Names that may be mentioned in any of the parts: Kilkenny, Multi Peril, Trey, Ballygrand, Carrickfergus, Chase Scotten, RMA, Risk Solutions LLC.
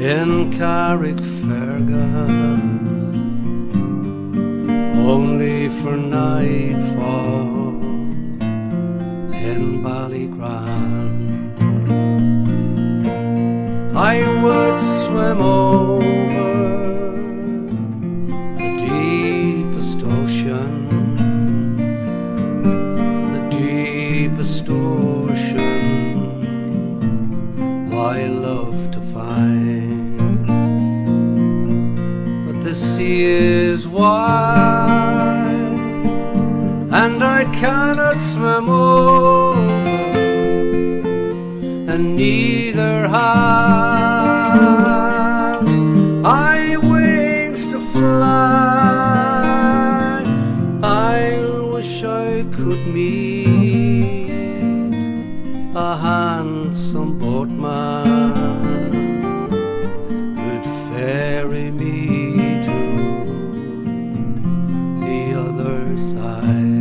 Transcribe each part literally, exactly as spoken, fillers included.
in Carrickfergus, only for nightfall in Ballygrand. I would swim over the deepest ocean, the deepest ocean I love to find. But the sea is wide and I cannot swim over, and neither have I wings to fly. I wish I could meet a handsome boatman who'd ferry me to the other side.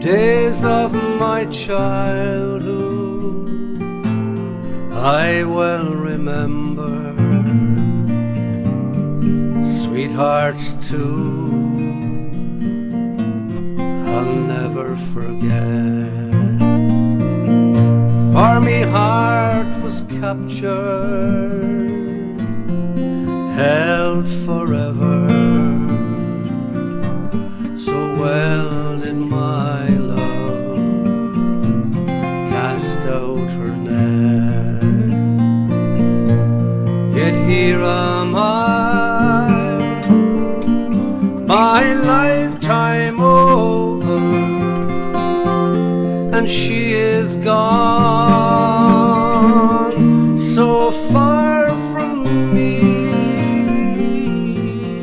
Days of my childhood I well remember, sweethearts too I'll never forget. For me heart was captured, held forever, so well out her net. Yet here am I, my lifetime over, and she is gone, so far from me.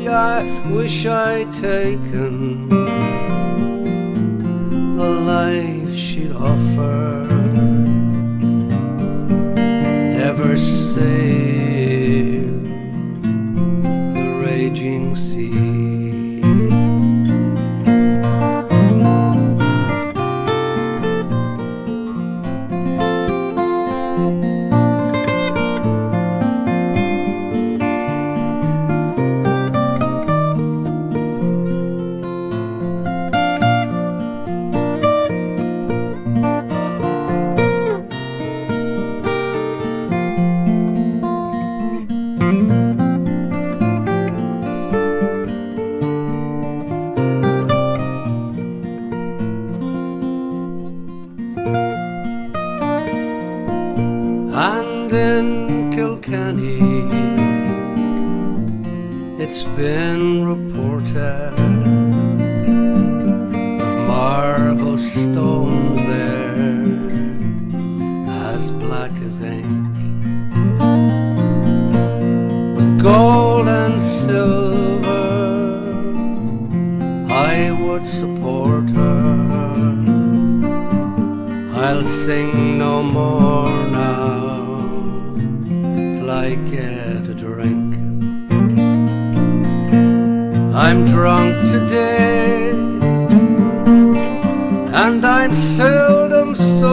I wish I'd taken the life she'd offer. Never save the raging sea. And in Kilkenny it's been reported of marble stones there as black as ink, with gold and silver I would support her. I'll sing no more now I get a drink. I'm drunk today and I'm seldom so